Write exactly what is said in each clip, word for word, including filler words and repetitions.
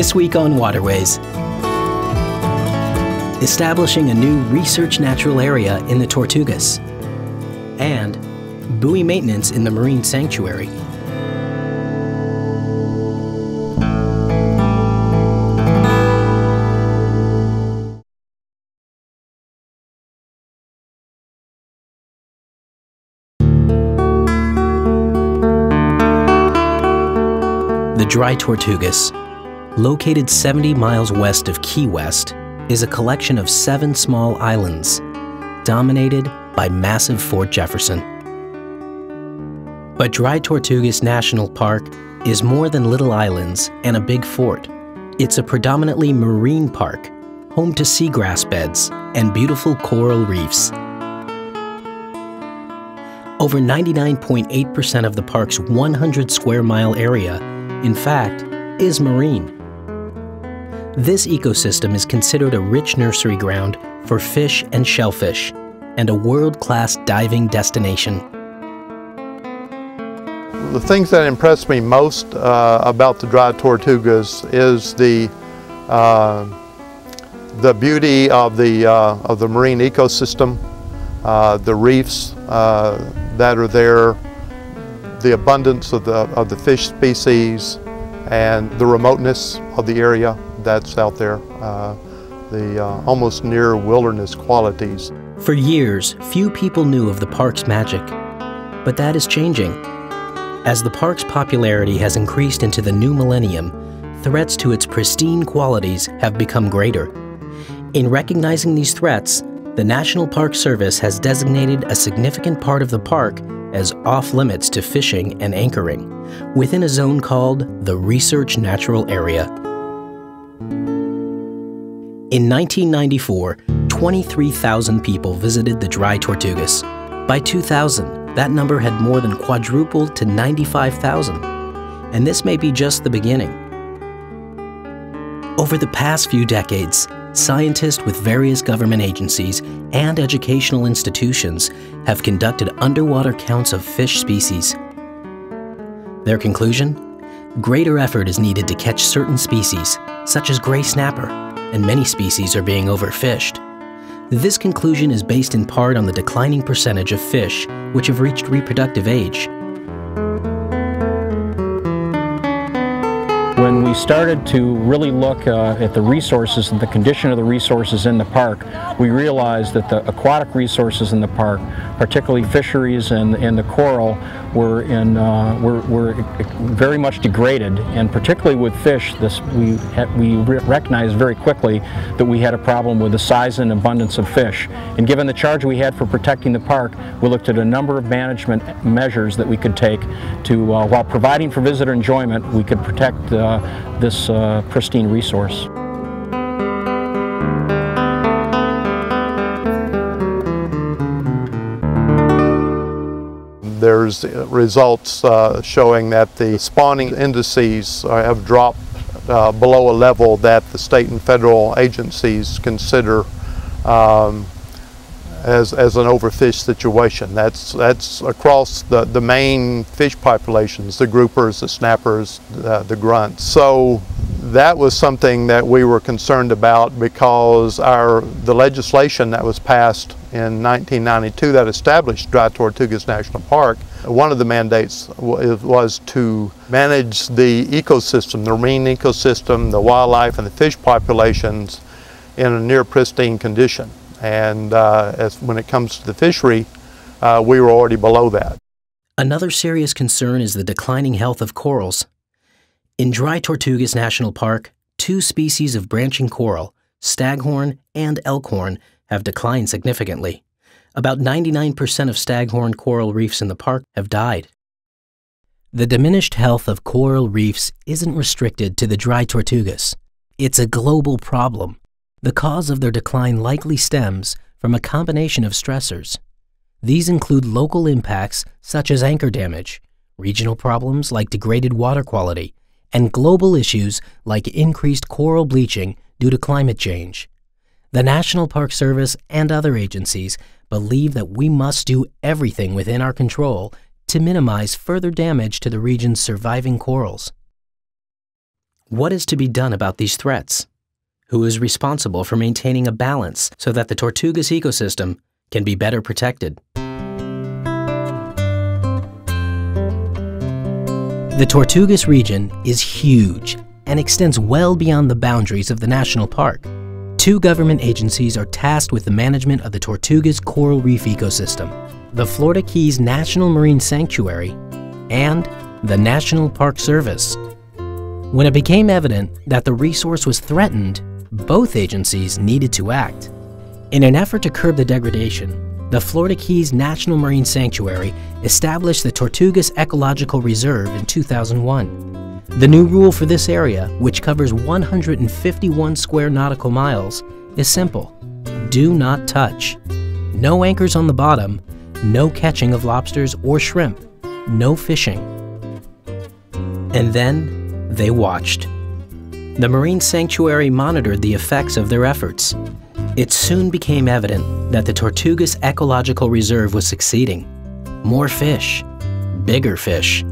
This week on Waterways, establishing a new research natural area in the Tortugas, and buoy maintenance in the Marine Sanctuary. The Dry Tortugas, located seventy miles west of Key West, is a collection of seven small islands, dominated by massive Fort Jefferson. But Dry Tortugas National Park is more than little islands and a big fort. It's a predominantly marine park, home to seagrass beds and beautiful coral reefs. Over ninety-nine point eight percent of the park's one hundred square mile area, in fact, is marine. This ecosystem is considered a rich nursery ground for fish and shellfish, and a world-class diving destination. The things that impress me most uh, about the Dry Tortugas is the uh, the beauty of the uh, of the marine ecosystem, uh, the reefs uh, that are there, the abundance of the of the fish species, and the remoteness of the area that's out there, uh, the uh, almost near wilderness qualities. For years, few people knew of the park's magic, but that is changing. As the park's popularity has increased into the new millennium, threats to its pristine qualities have become greater. In recognizing these threats, the National Park Service has designated a significant part of the park as off-limits to fishing and anchoring, within a zone called the Research Natural Area. In nineteen ninety-four, twenty-three thousand people visited the Dry Tortugas. By two thousand, that number had more than quadrupled to ninety-five thousand. And this may be just the beginning. Over the past few decades, scientists with various government agencies and educational institutions have conducted underwater counts of fish species. Their conclusion? Greater effort is needed to catch certain species, such as gray snapper, and many species are being overfished. This conclusion is based in part on the declining percentage of fish which have reached reproductive age. When we started to really look uh, at the resources and the condition of the resources in the park, we realized that the aquatic resources in the park, particularly fisheries and, and the coral, were, in, uh, were, were very much degraded. And particularly with fish, this, we, had, we recognized very quickly that we had a problem with the size and abundance of fish. And given the charge we had for protecting the park, we looked at a number of management measures that we could take to, uh, while providing for visitor enjoyment, we could protect uh, Uh, this uh, pristine resource. There's results uh, showing that the spawning indices uh, have dropped uh, below a level that the state and federal agencies consider um, as, as an overfished situation. That's, that's across the, the main fish populations, the groupers, the snappers, the, the grunts. So that was something that we were concerned about because our, the legislation that was passed in nineteen ninety-two that established Dry Tortugas National Park, one of the mandates was to manage the ecosystem, the marine ecosystem, the wildlife and the fish populations in a near pristine condition. And uh, as when it comes to the fishery, uh, we were already below that. Another serious concern is the declining health of corals. In Dry Tortugas National Park, two species of branching coral, staghorn and elkhorn, have declined significantly. About ninety-nine percent of staghorn coral reefs in the park have died. The diminished health of coral reefs isn't restricted to the Dry Tortugas. It's a global problem. The cause of their decline likely stems from a combination of stressors. These include local impacts such as anchor damage, regional problems like degraded water quality, and global issues like increased coral bleaching due to climate change. The National Park Service and other agencies believe that we must do everything within our control to minimize further damage to the region's surviving corals. What is to be done about these threats? Who is responsible for maintaining a balance so that the Tortugas ecosystem can be better protected? The Tortugas region is huge and extends well beyond the boundaries of the national park. Two government agencies are tasked with the management of the Tortugas coral reef ecosystem: the Florida Keys National Marine Sanctuary and the National Park Service. When it became evident that the resource was threatened, both agencies needed to act. In an effort to curb the degradation, the Florida Keys National Marine Sanctuary established the Tortugas Ecological Reserve in two thousand one. The new rule for this area, which covers one hundred fifty-one square nautical miles, is simple: do not touch. No anchors on the bottom, no catching of lobsters or shrimp, no fishing. And then they watched. The Marine Sanctuary monitored the effects of their efforts. It soon became evident that the Tortugas Ecological Reserve was succeeding. More fish, bigger fish.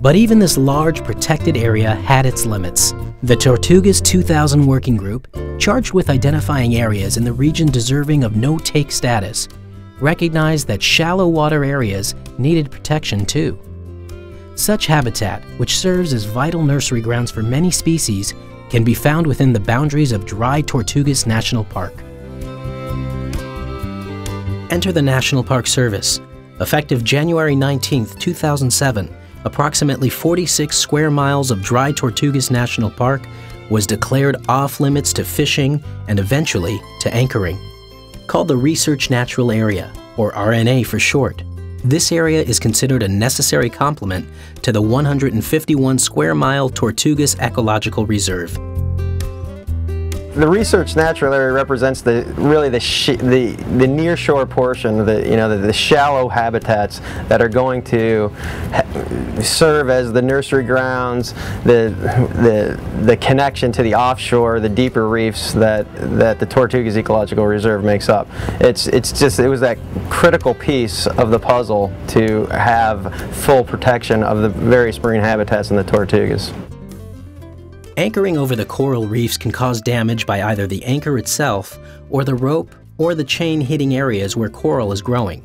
But even this large protected area had its limits. The Tortugas two thousand Working Group, charged with identifying areas in the region deserving of no-take status, recognized that shallow water areas needed protection too. Such habitat, which serves as vital nursery grounds for many species, can be found within the boundaries of Dry Tortugas National Park. Enter the National Park Service. Effective January nineteenth, two thousand seven, approximately forty-six square miles of Dry Tortugas National Park was declared off-limits to fishing and eventually to anchoring. Called the Research Natural Area, or R N A for short, this area is considered a necessary complement to the one hundred fifty-one square mile Tortugas Ecological Reserve. The Research Natural Area represents the really the sh the the near shore portion, the you know the, the shallow habitats that are going to ha serve as the nursery grounds, the the the connection to the offshore, the deeper reefs that that the Tortugas Ecological Reserve makes up. It's it's just it was that critical piece of the puzzle to have full protection of the various marine habitats in the Tortugas. Anchoring over the coral reefs can cause damage by either the anchor itself or the rope or the chain hitting areas where coral is growing,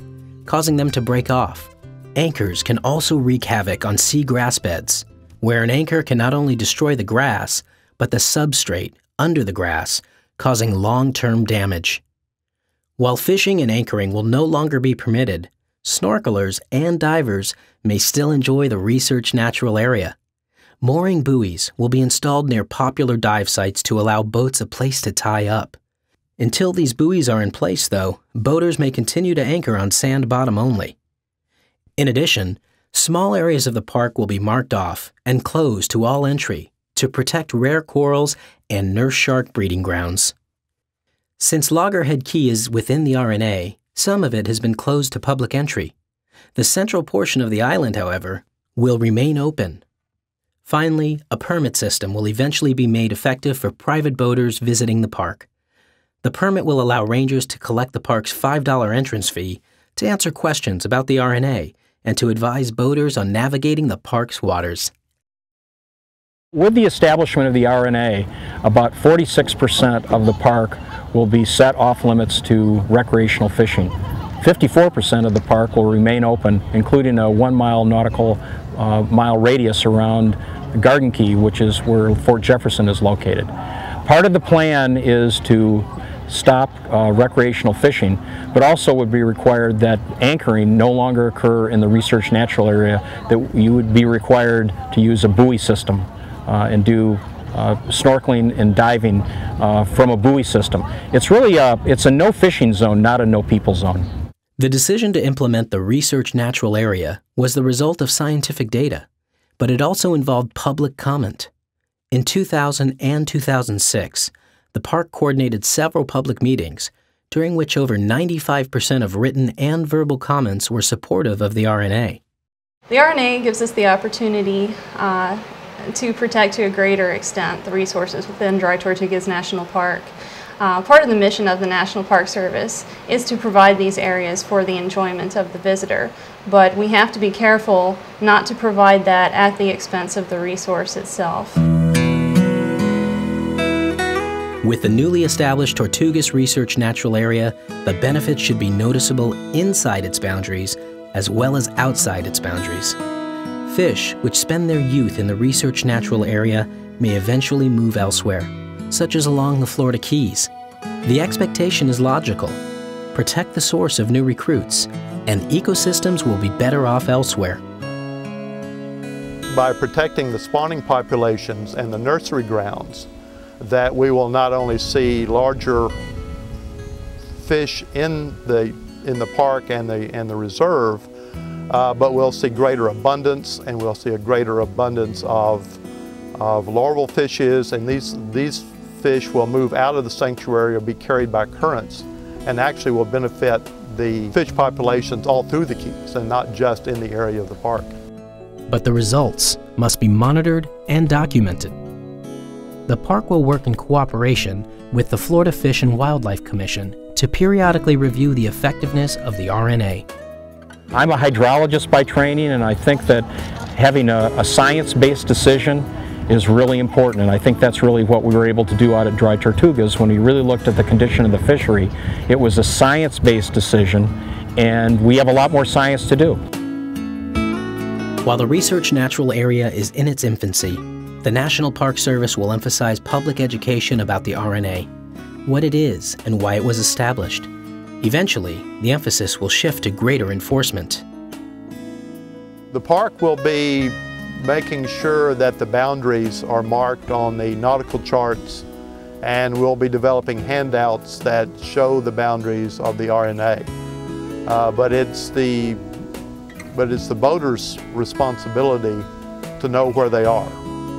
causing them to break off. Anchors can also wreak havoc on sea grass beds, where an anchor can not only destroy the grass, but the substrate under the grass, causing long-term damage. While fishing and anchoring will no longer be permitted, snorkelers and divers may still enjoy the Research Natural Area. Mooring buoys will be installed near popular dive sites to allow boats a place to tie up. Until these buoys are in place, though, boaters may continue to anchor on sand bottom only. In addition, small areas of the park will be marked off and closed to all entry to protect rare corals and nurse shark breeding grounds. Since Loggerhead Key is within the R N A, some of it has been closed to public entry. The central portion of the island, however, will remain open. Finally, a permit system will eventually be made effective for private boaters visiting the park. The permit will allow rangers to collect the park's five dollar entrance fee to answer questions about the R N A and to advise boaters on navigating the park's waters. With the establishment of the R N A, about forty-six percent of the park will be set off limits to recreational fishing. fifty-four percent of the park will remain open, including a one-mile nautical uh, mile radius around Garden Key, which is where Fort Jefferson is located. Part of the plan is to stop uh, recreational fishing, but also would be required that anchoring no longer occur in the Research Natural Area, that you would be required to use a buoy system uh, and do Uh, snorkeling and diving uh, from a buoy system. It's really a, it's a no fishing zone, not a no people zone. The decision to implement the Research Natural Area was the result of scientific data, but it also involved public comment. In two thousand and two thousand six, the park coordinated several public meetings, during which over ninety-five percent of written and verbal comments were supportive of the R N A. The R N A gives us the opportunity uh, to protect to a greater extent the resources within Dry Tortugas National Park. Uh, part of the mission of the National Park Service is to provide these areas for the enjoyment of the visitor, but we have to be careful not to provide that at the expense of the resource itself. With the newly established Tortugas Research Natural Area, the benefits should be noticeable inside its boundaries as well as outside its boundaries. Fish which spend their youth in the Research Natural Area may eventually move elsewhere, such as along the Florida Keys. The expectation is logical. Protect the source of new recruits, and ecosystems will be better off elsewhere. By protecting the spawning populations and the nursery grounds, that we will not only see larger fish in the, in the park and the, and the reserve, uh, but we'll see greater abundance, and we'll see a greater abundance of, of larval fishes, and these, these fish will move out of the sanctuary or be carried by currents, and actually will benefit the fish populations all through the Keys and not just in the area of the park. But the results must be monitored and documented. The park will work in cooperation with the Florida Fish and Wildlife Commission to periodically review the effectiveness of the R N A. I'm a hydrologist by training, and I think that having a, a science-based decision is really important, and I think that's really what we were able to do out at Dry Tortugas. When we really looked at the condition of the fishery, it was a science-based decision, and we have a lot more science to do. While the Research Natural Area is in its infancy, the National Park Service will emphasize public education about the R N A, what it is and why it was established. Eventually, the emphasis will shift to greater enforcement. The park will be making sure that the boundaries are marked on the nautical charts, and we'll be developing handouts that show the boundaries of the R N A. Uh, but, it's the, but it's the boater's responsibility to know where they are.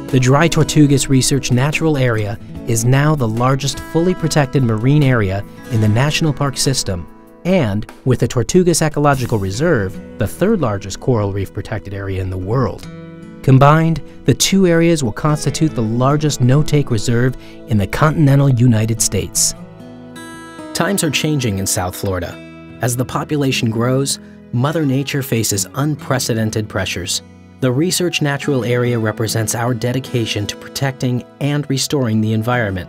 The Dry Tortugas Research Natural Area is now the largest fully protected marine area in the national park system, and with the Tortugas Ecological Reserve, the third largest coral reef protected area in the world. Combined, the two areas will constitute the largest no-take reserve in the continental United States. Times are changing in South Florida. As the population grows, Mother Nature faces unprecedented pressures. The Research Natural Area represents our dedication to protecting and restoring the environment,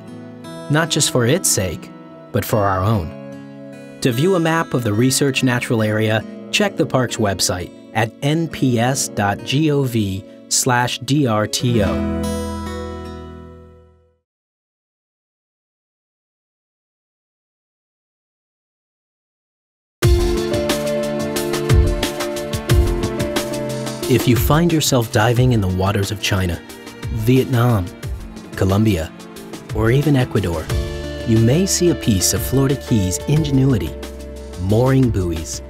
not just for its sake, but for our own. To view a map of the Research Natural Area, check the park's website at n p s dot gov slash d r t o. If you find yourself diving in the waters of China, Vietnam, Colombia, or even Ecuador, you may see a piece of Florida Keys ingenuity, mooring buoys.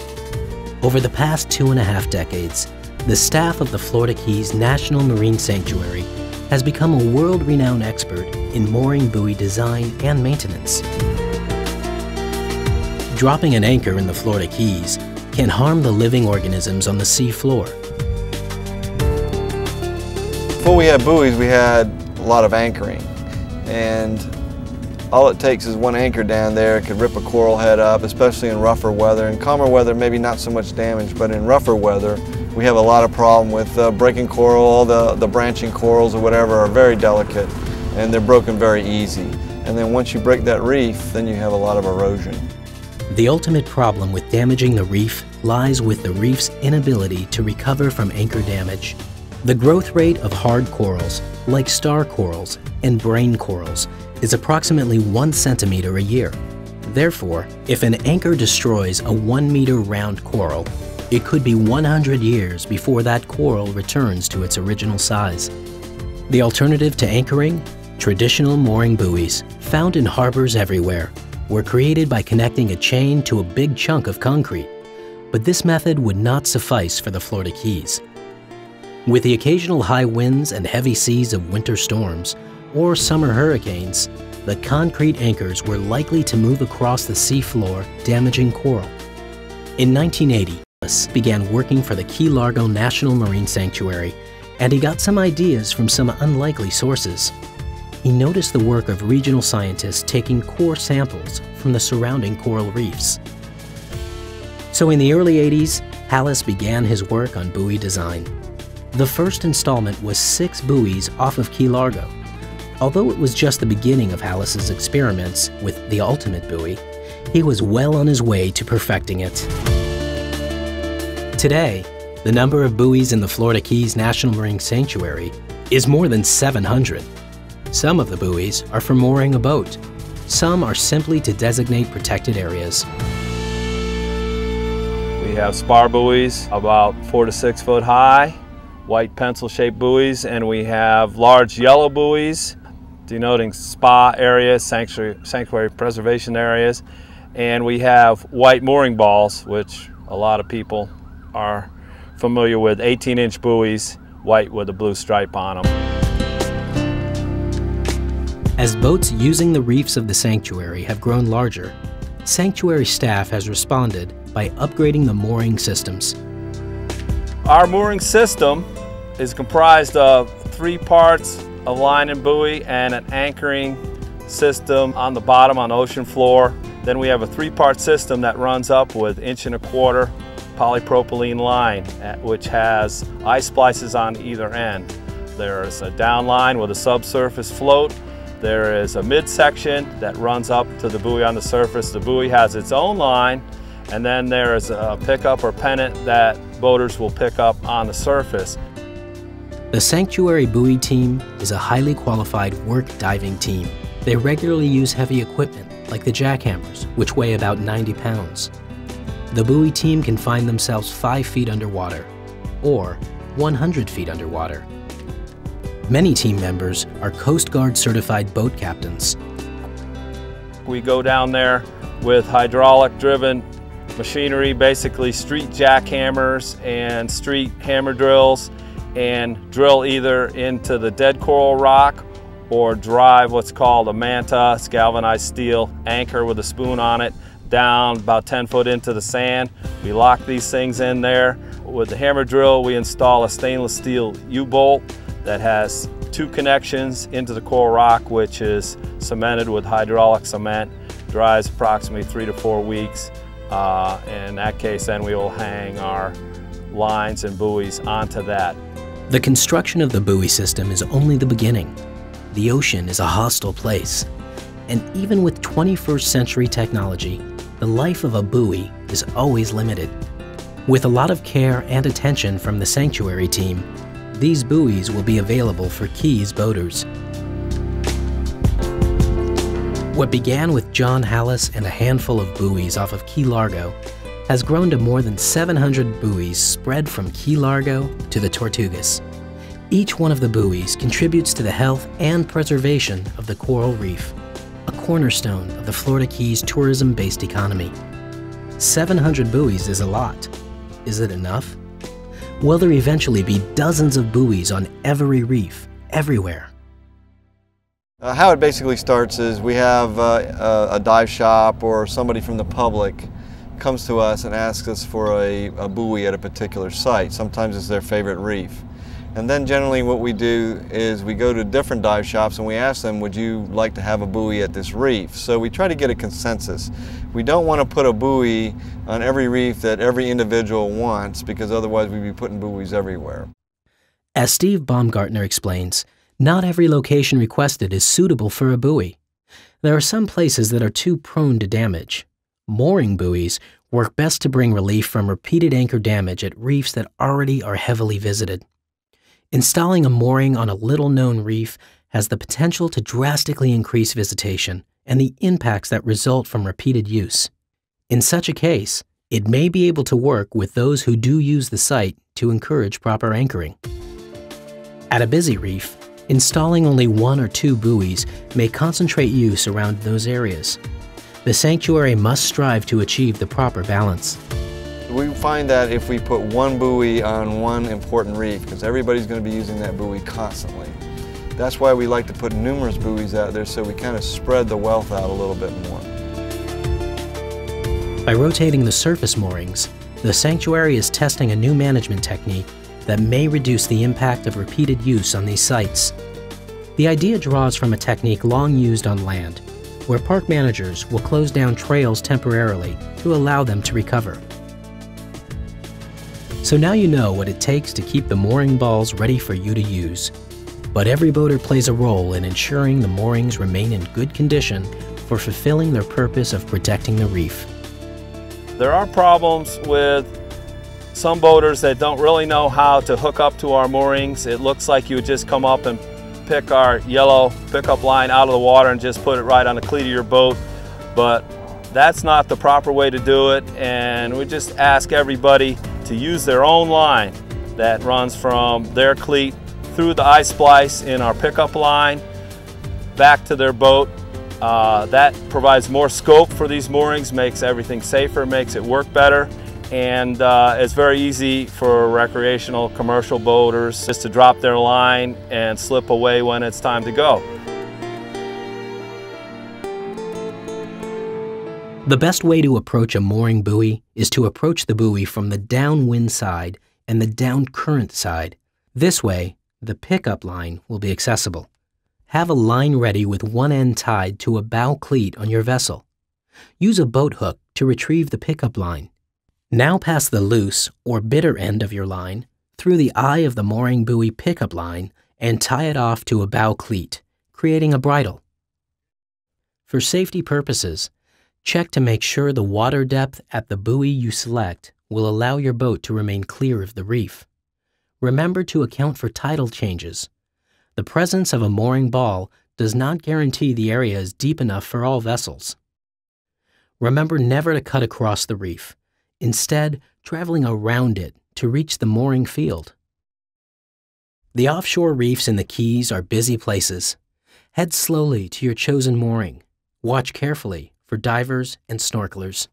Over the past two and a half decades, the staff of the Florida Keys National Marine Sanctuary has become a world-renowned expert in mooring buoy design and maintenance. Dropping an anchor in the Florida Keys can harm the living organisms on the sea floor. Before we had buoys, we had a lot of anchoring, and all it takes is one anchor down there. It could rip a coral head up, especially in rougher weather. In calmer weather, maybe not so much damage, but in rougher weather, we have a lot of problem with uh, breaking coral. All the, the branching corals or whatever are very delicate, and they're broken very easy. And then once you break that reef, then you have a lot of erosion. The ultimate problem with damaging the reef lies with the reef's inability to recover from anchor damage. The growth rate of hard corals, like star corals and brain corals, is approximately one centimeter a year. Therefore, if an anchor destroys a one meter round coral, it could be one hundred years before that coral returns to its original size. The alternative to anchoring? Traditional mooring buoys, found in harbors everywhere, were created by connecting a chain to a big chunk of concrete. But this method would not suffice for the Florida Keys. With the occasional high winds and heavy seas of winter storms or summer hurricanes, the concrete anchors were likely to move across the seafloor, damaging coral. In nineteen eighty, Hallis began working for the Key Largo National Marine Sanctuary, and he got some ideas from some unlikely sources. He noticed the work of regional scientists taking core samples from the surrounding coral reefs. So in the early eighties, Hallis began his work on buoy design. The first installment was six buoys off of Key Largo. Although it was just the beginning of Hallis's experiments with the ultimate buoy, he was well on his way to perfecting it. Today, the number of buoys in the Florida Keys National Marine Sanctuary is more than seven hundred. Some of the buoys are for mooring a boat. Some are simply to designate protected areas. We have spar buoys about four to six foot high, white pencil-shaped buoys, and we have large yellow buoys denoting spa areas, sanctuary, sanctuary preservation areas, and we have white mooring balls, which a lot of people are familiar with, eighteen inch buoys, white with a blue stripe on them. As boats using the reefs of the sanctuary have grown larger, sanctuary staff has responded by upgrading the mooring systems. Our mooring system is comprised of three parts of line and buoy and an anchoring system on the bottom on the ocean floor. Then we have a three-part system that runs up with inch and a quarter polypropylene line, which has ice splices on either end. There's a down line with a subsurface float. There is a midsection that runs up to the buoy on the surface. The buoy has its own line, and then there is a pickup or pennant that boaters will pick up on the surface. The Sanctuary Buoy Team is a highly qualified work diving team. They regularly use heavy equipment, like the jackhammers, which weigh about ninety pounds. The buoy team can find themselves five feet underwater, or one hundred feet underwater. Many team members are Coast Guard certified boat captains. We go down there with hydraulic driven machinery, basically street jackhammers and street hammer drills, and drill either into the dead coral rock or drive what's called a manta, it's galvanized steel anchor with a spoon on it, down about ten foot into the sand. We lock these things in there. With the hammer drill, we install a stainless steel U-bolt that has two connections into the coral rock, which is cemented with hydraulic cement, dries approximately three to four weeks. Uh, in that case, then we will hang our lines and buoys onto that. The construction of the buoy system is only the beginning. The ocean is a hostile place, and even with twenty-first century technology, the life of a buoy is always limited. With a lot of care and attention from the sanctuary team, these buoys will be available for Keys boaters. What began with John Halas and a handful of buoys off of Key Largo has grown to more than seven hundred buoys spread from Key Largo to the Tortugas. Each one of the buoys contributes to the health and preservation of the coral reef, a cornerstone of the Florida Keys tourism-based economy. seven hundred buoys is a lot. Is it enough? Will there eventually be dozens of buoys on every reef, everywhere? Uh, how it basically starts is we have uh, a, a dive shop or somebody from the public comes to us and asks us for a, a buoy at a particular site. Sometimes it's their favorite reef. And then generally what we do is we go to different dive shops and we ask them, would you like to have a buoy at this reef? So we try to get a consensus. We don't want to put a buoy on every reef that every individual wants, because otherwise we'd be putting buoys everywhere. As Steve Baumgartner explains, not every location requested is suitable for a buoy. There are some places that are too prone to damage. Mooring buoys work best to bring relief from repeated anchor damage at reefs that already are heavily visited. Installing a mooring on a little-known reef has the potential to drastically increase visitation and the impacts that result from repeated use. In such a case, it may be able to work with those who do use the site to encourage proper anchoring. At a busy reef, installing only one or two buoys may concentrate use around those areas. The sanctuary must strive to achieve the proper balance. We find that if we put one buoy on one important reef, because everybody's going to be using that buoy constantly. That's why we like to put numerous buoys out there, so we kind of spread the wealth out a little bit more. By rotating the surface moorings, the sanctuary is testing a new management technique that may reduce the impact of repeated use on these sites. The idea draws from a technique long used on land, where park managers will close down trails temporarily to allow them to recover. So now you know what it takes to keep the mooring balls ready for you to use. But every boater plays a role in ensuring the moorings remain in good condition for fulfilling their purpose of protecting the reef. There are problems with some boaters that don't really know how to hook up to our moorings. It looks like you would just come up and pick our yellow pickup line out of the water and just put it right on the cleat of your boat. But that's not the proper way to do it, and we just ask everybody to use their own line that runs from their cleat through the eye splice in our pickup line back to their boat. Uh, that provides more scope for these moorings, makes everything safer, makes it work better, and uh, it's very easy for recreational commercial boaters just to drop their line and slip away when it's time to go. The best way to approach a mooring buoy is to approach the buoy from the downwind side and the down current side. This way, the pickup line will be accessible. Have a line ready with one end tied to a bow cleat on your vessel. Use a boat hook to retrieve the pickup line. Now pass the loose or bitter end of your line through the eye of the mooring buoy pickup line and tie it off to a bow cleat, creating a bridle. For safety purposes, check to make sure the water depth at the buoy you select will allow your boat to remain clear of the reef. Remember to account for tidal changes. The presence of a mooring ball does not guarantee the area is deep enough for all vessels. Remember never to cut across the reef, instead traveling around it to reach the mooring field. The offshore reefs in the Keys are busy places. Head slowly to your chosen mooring. Watch carefully for divers and snorkelers.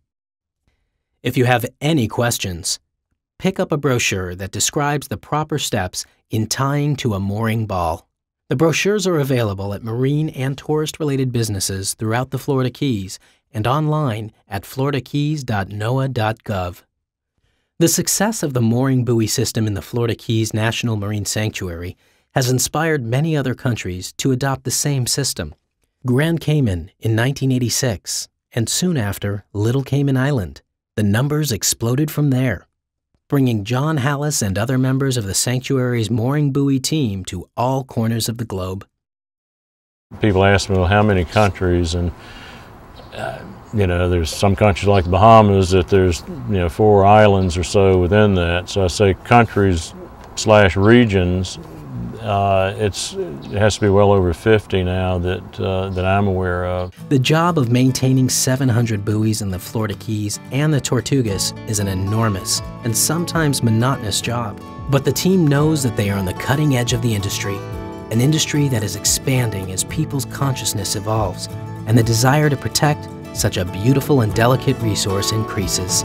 If you have any questions, pick up a brochure that describes the proper steps in tying to a mooring ball. The brochures are available at marine and tourist-related businesses throughout the Florida Keys and online at florida keys dot noaa dot gov. The success of the mooring buoy system in the Florida Keys National Marine Sanctuary has inspired many other countries to adopt the same system. Grand Cayman in nineteen eighty-six, and soon after, Little Cayman Island. The numbers exploded from there, bringing John Halas and other members of the sanctuary's mooring buoy team to all corners of the globe. People ask me, well, how many countries? And, uh, you know, there's some countries like the Bahamas that there's, you know, four islands or so within that. So I say countries slash regions. Uh, it's, it has to be well over fifty now that, uh, that I'm aware of. The job of maintaining seven hundred buoys in the Florida Keys and the Tortugas is an enormous and sometimes monotonous job. But the team knows that they are on the cutting edge of the industry, an industry that is expanding as people's consciousness evolves and the desire to protect such a beautiful and delicate resource increases.